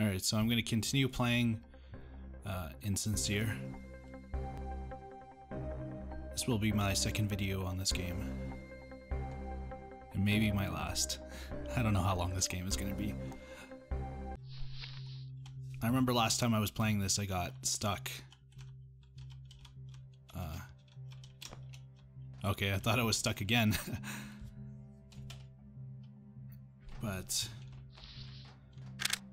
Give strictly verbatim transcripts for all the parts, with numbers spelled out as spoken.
Alright, so I'm going to continue playing uh, Insincere. This will be my second video on this game. And maybe my last. I don't know how long this game is going to be. I remember last time I was playing this, I got stuck. Uh, okay, I thought I was stuck again. But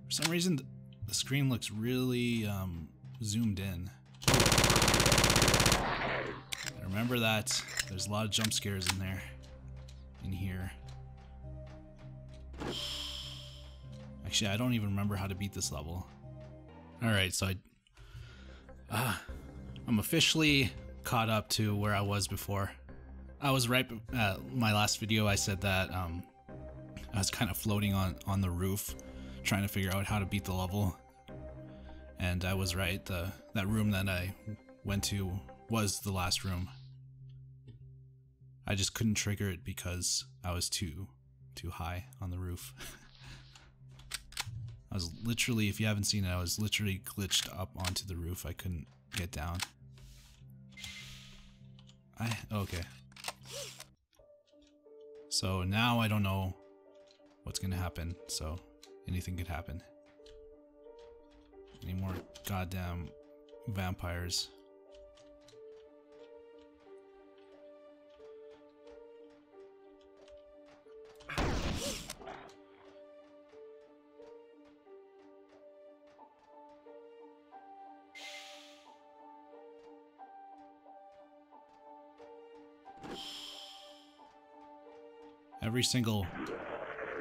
for some reason, the screen looks really um, zoomed in. Remember that. There's a lot of jump scares in there. In here. Actually, I don't even remember how to beat this level. Alright, so I... Ah, I'm officially caught up to where I was before. I was right... Uh, my last video, I said that um, I was kind of floating on, on the roof, trying to figure out how to beat the level. And I was right. The, that room that I went to was the last room. I just couldn't trigger it because I was too too high on the roof. I was literally, if you haven't seen it, I was literally glitched up onto the roof. I couldn't get down. I okay. So now I don't know what's gonna happen, so anything could happen. Any more goddamn vampires. Every single...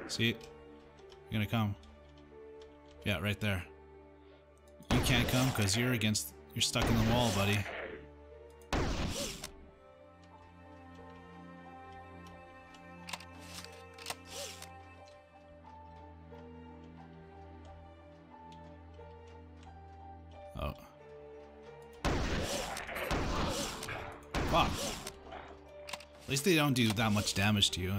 See? You're gonna come. Yeah, right there. You can't come because you're against... You're stuck in the wall, buddy. Oh. Fuck. At least they don't do that much damage to you.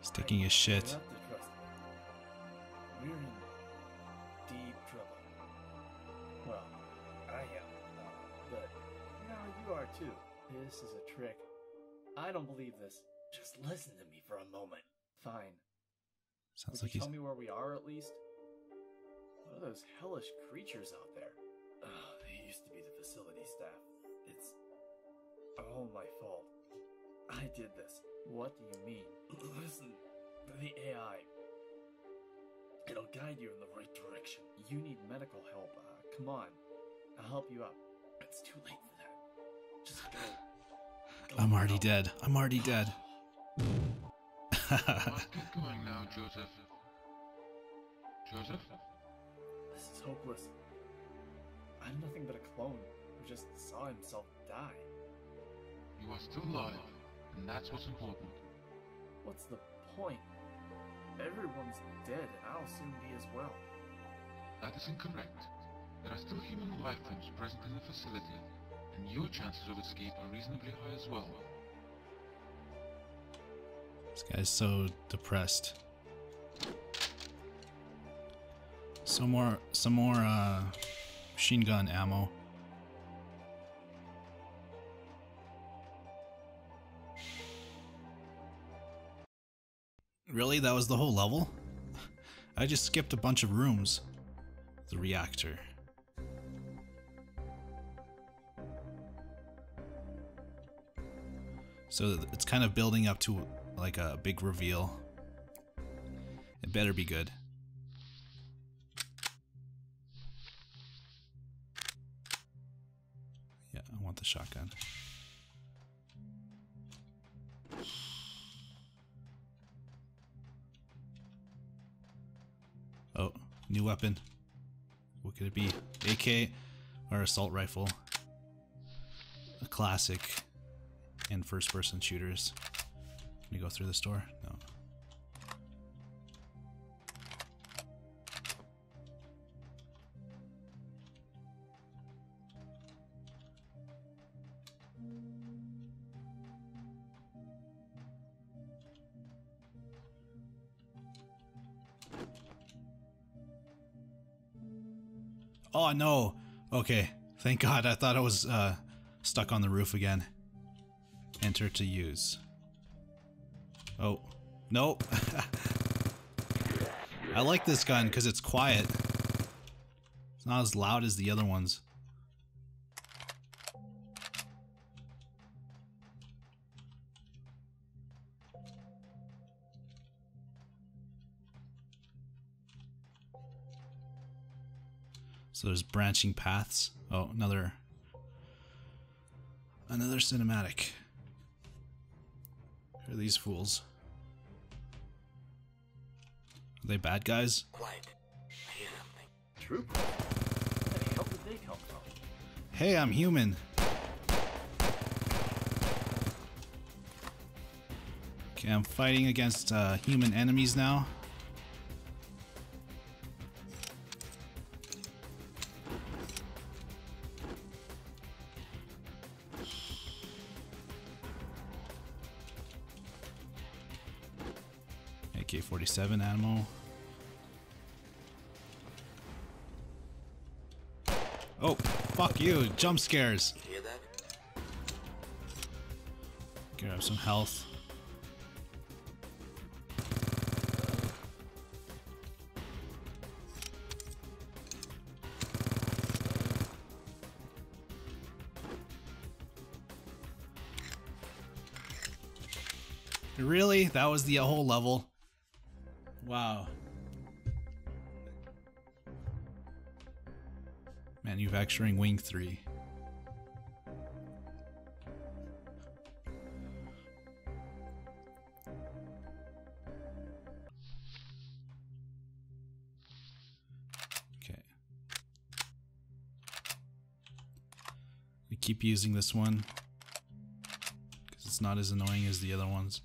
Sticking his shit. We're in deep trouble. Well, I am, but now you are too. This is a trick. I don't believe this. Just listen to me for a moment. Fine. Sounds like he's... Tell me where we are at least. What are those hellish creatures out there? Oh, they used to be the facility staff. It's all my fault. I did this. What do you mean? Listen, the A I. It'll guide you in the right direction. You need medical help. Uh, come on. I'll help you up. It's too late for that. Just go. go I'm already go. dead. I'm already dead. Well, get going now, Joseph. Joseph? This is hopeless. I'm nothing but a clone who just saw himself die. You are still alive. And that's what's important. What's the point? Everyone's dead, and I'll soon be as well. That is incorrect. There are still human life forms present in the facility, and your chances of escape are reasonably high as well. This guy's so depressed. Some more, some more uh, machine gun ammo. Really? That was the whole level? I just skipped a bunch of rooms. The reactor. So it's kind of building up to like a big reveal. It better be good. Yeah, I want the shotgun. Oh, new weapon. What could it be? A K or assault rifle? a classic in first-person shooters. Can you go through this door? No. Oh, no. Okay. Thank God. I thought I was uh, stuck on the roof again. Enter to use. Oh. Nope. I like this gun because it's quiet. It's not as loud as the other ones. So there's branching paths. Oh, another... Another cinematic. Who are these fools? Are they bad guys? Quiet. I hear nothing. True. Where the hell did they come from? Hey, I'm human. Okay, I'm fighting against uh, human enemies now. forty-seven ammo. Oh, fuck you! Jump scares! You hear that? Grab some health. Really? That was the whole level? Wow. Manufacturing Wing three. Okay. I keep using this one because it's not as annoying as the other ones.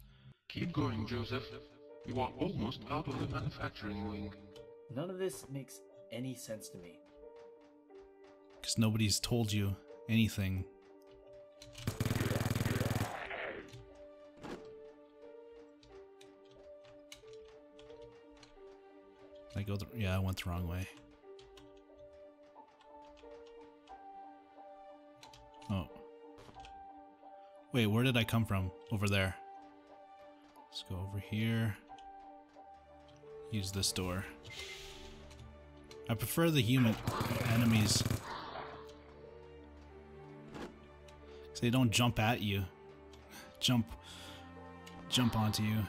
Keep going, Joseph. You are almost out of the manufacturing wing. None of this makes any sense to me. Because nobody's told you anything. I go the, yeah, I went the wrong way. Oh. Wait, where did I come from? Over there. Let's go over here. Use this door. I prefer the human enemies. 'Cause they don't jump at you. Jump. Jump onto you.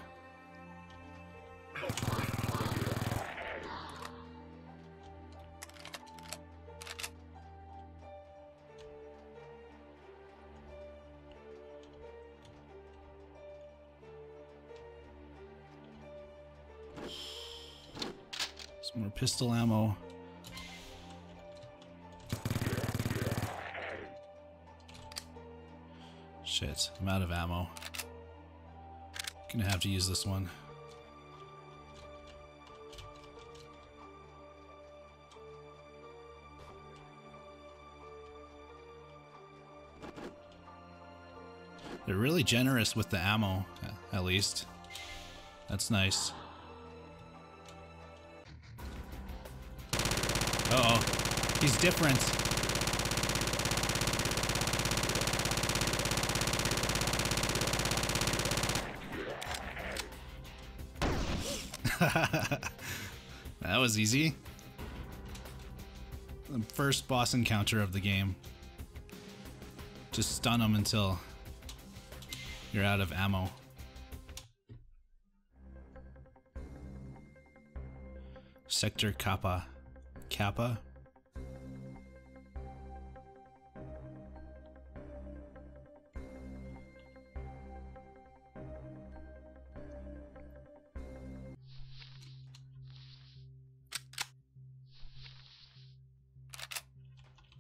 Some more pistol ammo. Shit, I'm out of ammo. Gonna have to use this one. They're really generous with the ammo, at least. That's nice. Uh-oh. He's different. That was easy. The first boss encounter of the game. Just stun him until you're out of ammo. Sector Kappa. Kappa.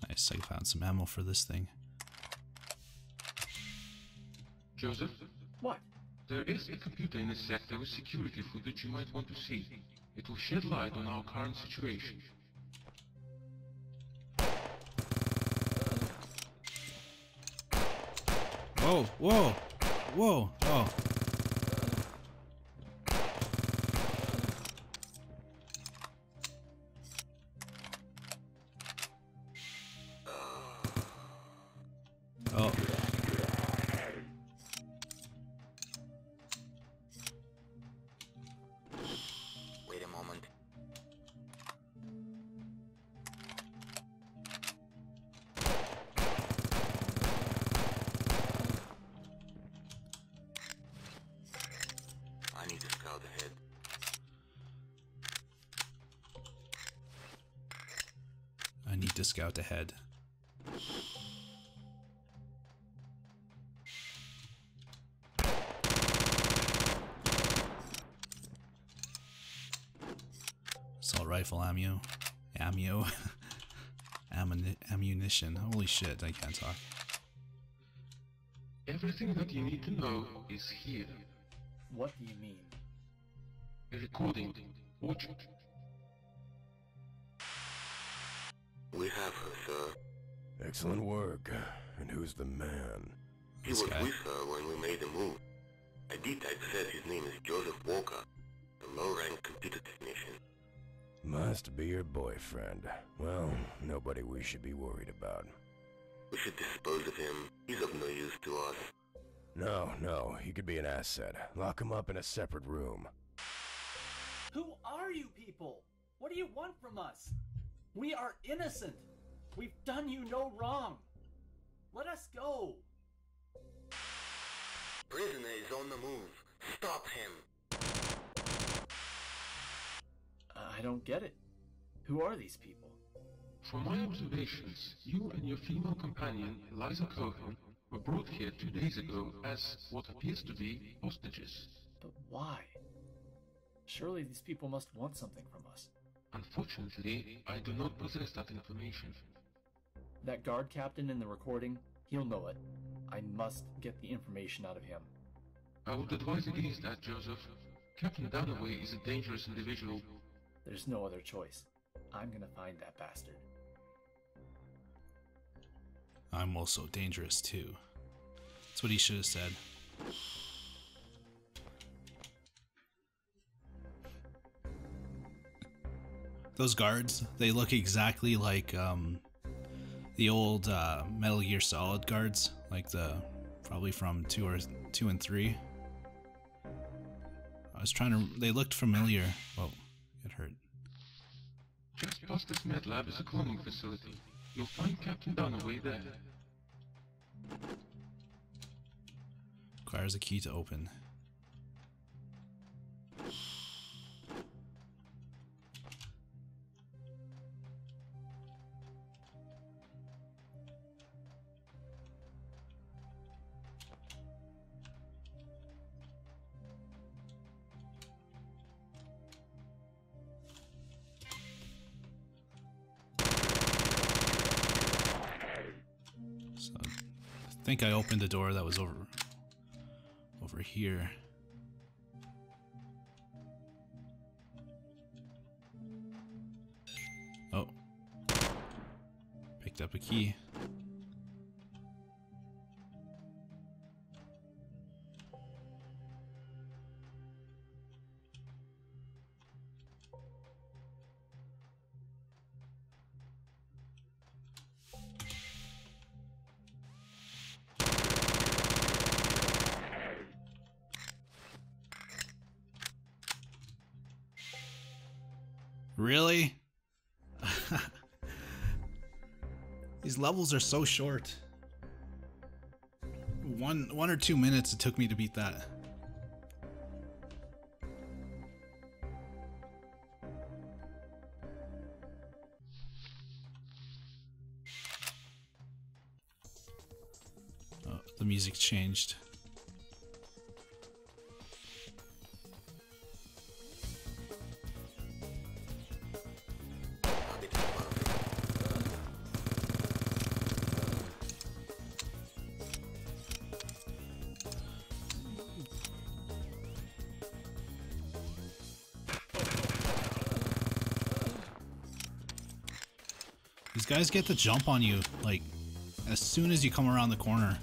Nice, I found some ammo for this thing. Joseph? What? There is a computer in this sector with security food that you might want to see. It will shed light on our current situation. Whoa, whoa, whoa, oh. Scout ahead. Assault rifle ammo. Ammo. Ammuni ammunition. Holy shit, I can't talk. Everything that you need to know is here. What do you mean? A recording. Watch it. We have her, sir. Excellent work. And who's the man? He was with her when we made the move. A D-type said his name is Joseph Walker, the low-rank computer technician. Must be your boyfriend. Well, nobody we should be worried about. We should dispose of him. He's of no use to us. No, no. He could be an asset. Lock him up in a separate room. Who are you people? What do you want from us? We are innocent! We've done you no wrong! Let us go! Prisoner is on the move. Stop him! I don't get it. Who are these people? From my observations, you and your female companion, Eliza Cohen, were brought here two days ago as what appears to be hostages. But why? Surely these people must want something from us. Unfortunately, I do not possess that information. That guard captain in the recording, he'll know it. I must get the information out of him. I would advise against that, Joseph. Captain Dunaway is a dangerous individual. There's no other choice. I'm gonna find that bastard. I'm also dangerous, too. That's what he should have said. Those guards, they look exactly like um, the old uh, Metal Gear Solid guards, like the probably from two or two and three. I was trying to. They looked familiar. Whoa, it hurt. Just past this med lab is a cloning facility. You'll find Captain Dunaway there. Requires a key to open. I think I opened the door that was over over here. Oh. Picked up a key. Really? These levels are so short. One, one or two minutes it took me to beat that. Oh, the music changed. These guys get the jump on you, like, as soon as you come around the corner.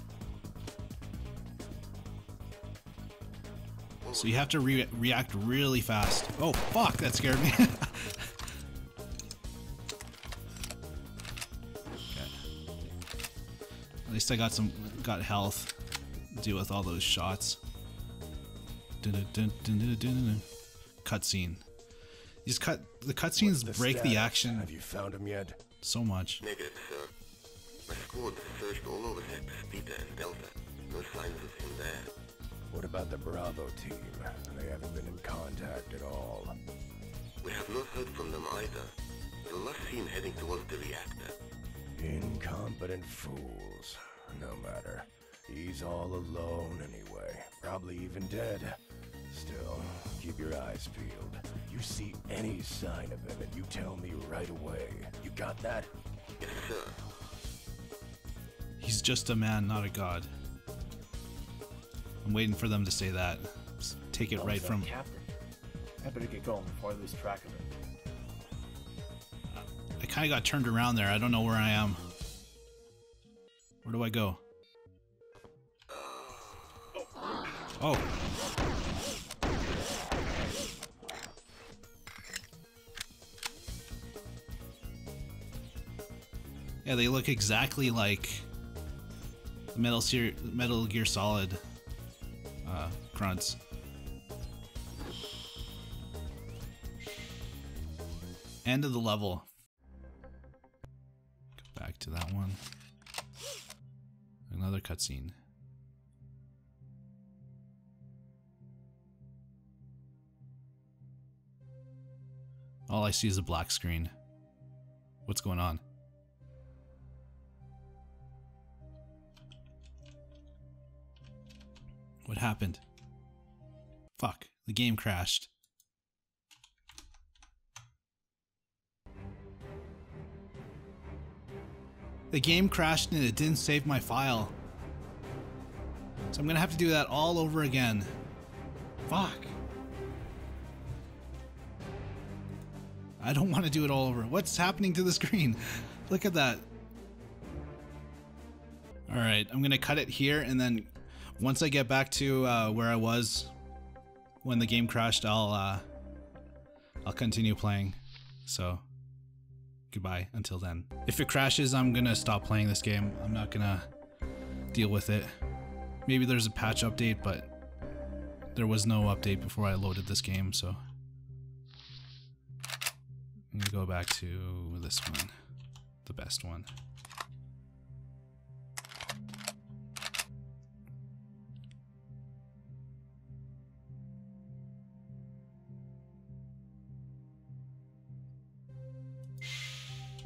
So you have to re react really fast. Oh, fuck, that scared me. Okay. At least I got some, got health to deal with all those shots. Cutscene. These cut the cutscenes break stat? the action. Have you found him yet? So much. Negative, sir. My squad searched all over Beta and Delta. No signs of him there. What about the Bravo team? They haven't been in contact at all. We have not heard from them either. The last seen heading towards the reactor. Incompetent fools. No matter. He's all alone anyway. Probably even dead. Still, keep your eyes peeled. You see any sign of him and you tell me right away. You got that? Yes, sir. He's just a man, not a god. I'm waiting for them to say that. Just take it oh, right from... Captain? I better get going before I lose track of him. I kind of got turned around there. I don't know where I am. Where do I go? Oh. Yeah, they look exactly like the Metal, Seer Metal Gear Solid uh, grunts. End of the level. Go back to that one. Another cutscene. All I see is a black screen. What's going on? What happened? Fuck, the game crashed. The game crashed and it didn't save my file. So I'm gonna have to do that all over again. Fuck. I don't want to do it all over. What's happening to the screen? Look at that. Alright, I'm gonna cut it here and then once I get back to uh, where I was when the game crashed, I'll uh, I'll continue playing. So goodbye until then. If it crashes, I'm gonna stop playing this game. I'm not gonna deal with it. Maybe there's a patch update, but there was no update before I loaded this game, so I'm gonna go back to this one, the best one.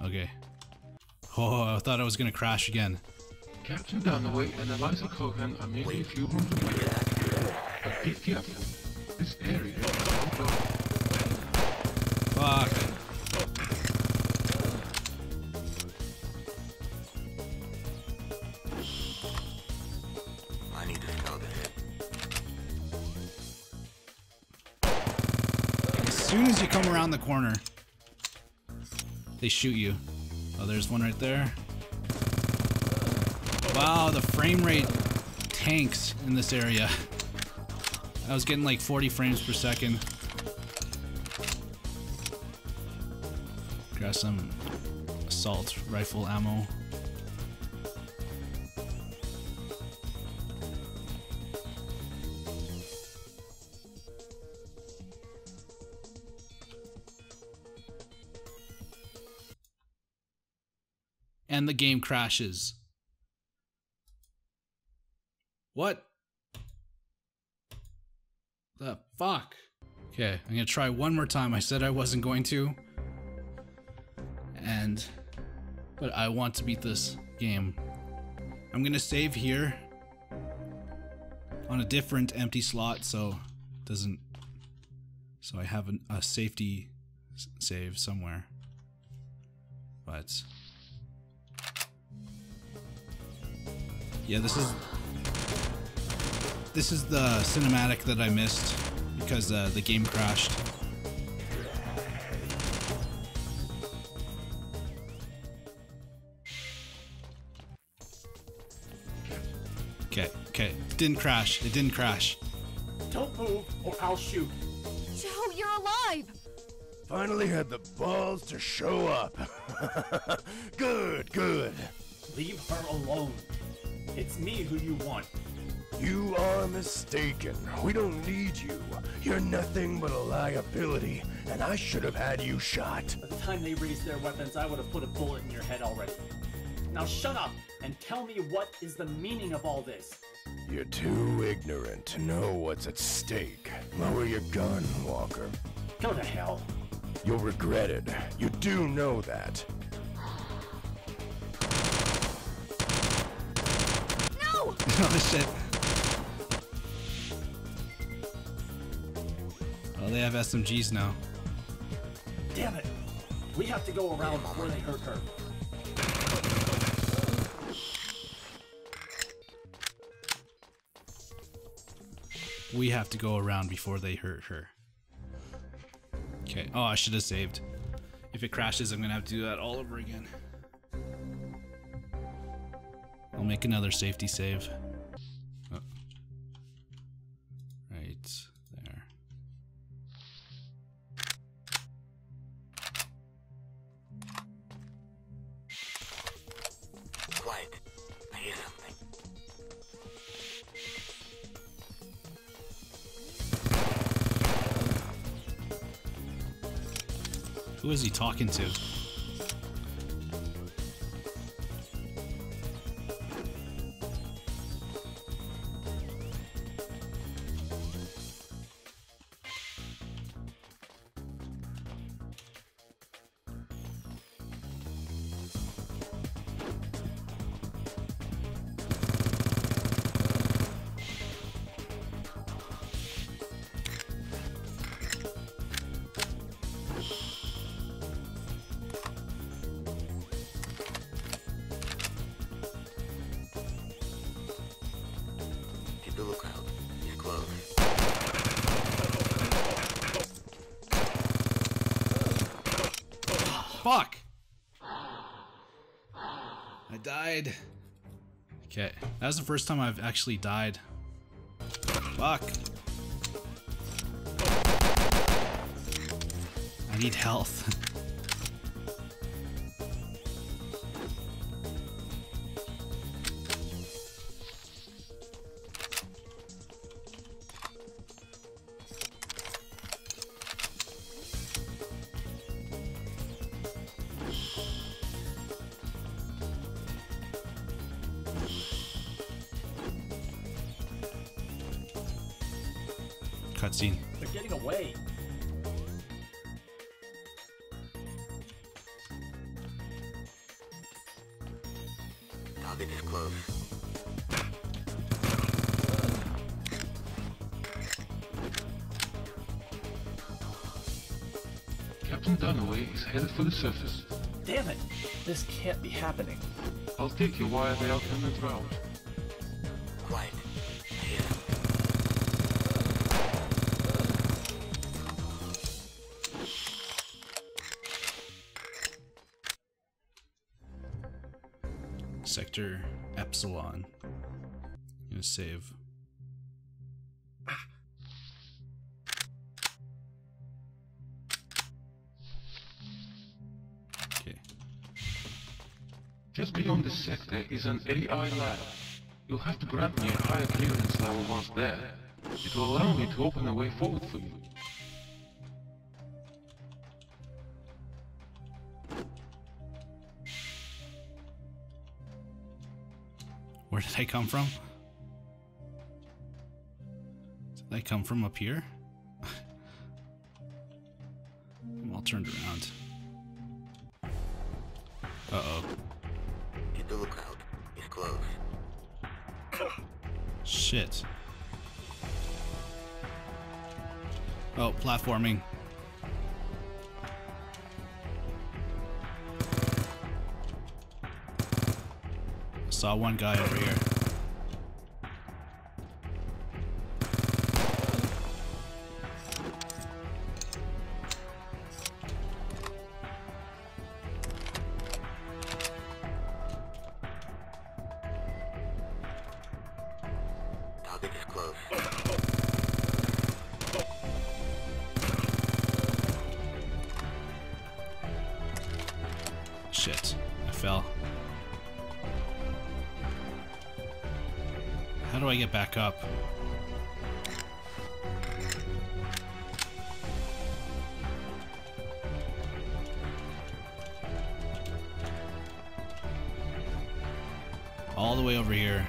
Okay. Oh, I thought I was gonna crash again. Captain Dunaway and Eliza Cohen are merely a few hundred meters away. But be careful. This area is overrun. Fuck. I need to scout ahead. As soon as you come around the corner, they shoot you. Oh, there's one right there. Wow, the frame rate tanks in this area. I was getting like forty frames per second. Grab some assault rifle ammo. And the game crashes. What the fuck? Okay, I'm gonna try one more time. I said I wasn't going to. And, but I want to beat this game. I'm gonna save here on a different empty slot, so it doesn't, so I have an, a safety save somewhere. But yeah, this is this is the cinematic that I missed because uh, the game crashed. Okay, okay. It didn't crash. It didn't crash. Don't move or I'll shoot. Joe, you're alive! Finally had the balls to show up. Good, good. Leave her alone. It's me who you want. You are mistaken. We don't need you. You're nothing but a liability, and I should have had you shot. By the time they raised their weapons, I would have put a bullet in your head already. Now shut up and tell me what is the meaning of all this. You're too ignorant to know what's at stake. Lower your gun, Walker. Go to hell. You'll regret it. You do know that. No! Oh, shit. Well, they have S M Gs now. Damn it! We have to go around before they hurt her. We have to go around before they hurt her. Okay. Oh, I should have saved. If it crashes, I'm gonna have to do that all over again. I'll make another safety save. Oh. Right there. Quiet. I hear something. Who is he talking to? Fuck! I died. Okay, that was the first time I've actually died. Fuck. I need health. Cutscene. They're getting away. Target is close. Captain Dunaway is headed for the surface. Damn it! This can't be happening. I'll take you while they are coming around. Quiet. Sector Epsilon. I'm gonna save. Ah. Okay. Just beyond this sector is an A I lab. You'll have to grant me a higher clearance level once there. It will allow me to open a way forward for you. Where did I come from? Did I come from up here? I'm all turned around. Uh-oh. Get the lookout. It's close. Shit. Oh, platforming. Saw one guy over here. Target is closed. Shit, I fell. How do I get back up? All the way over here.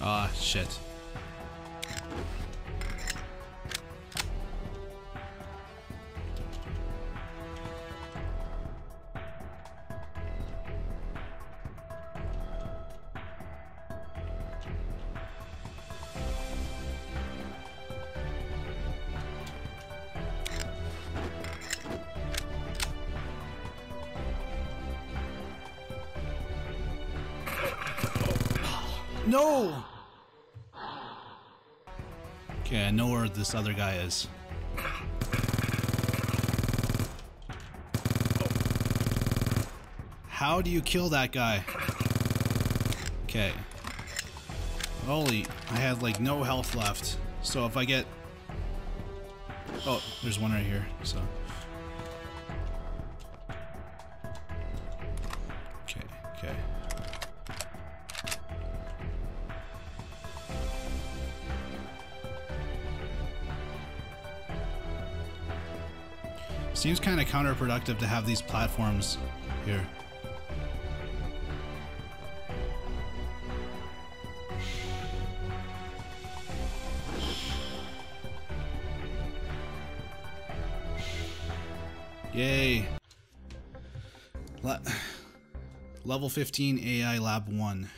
Ah, shit. No! Okay, I know where this other guy is. How do you kill that guy? Okay. Holy, I had like no health left. So if I get... Oh, there's one right here, so... Okay, okay. Seems kind of counterproductive to have these platforms here. Yay. Le- Level fifteen A I Lab one.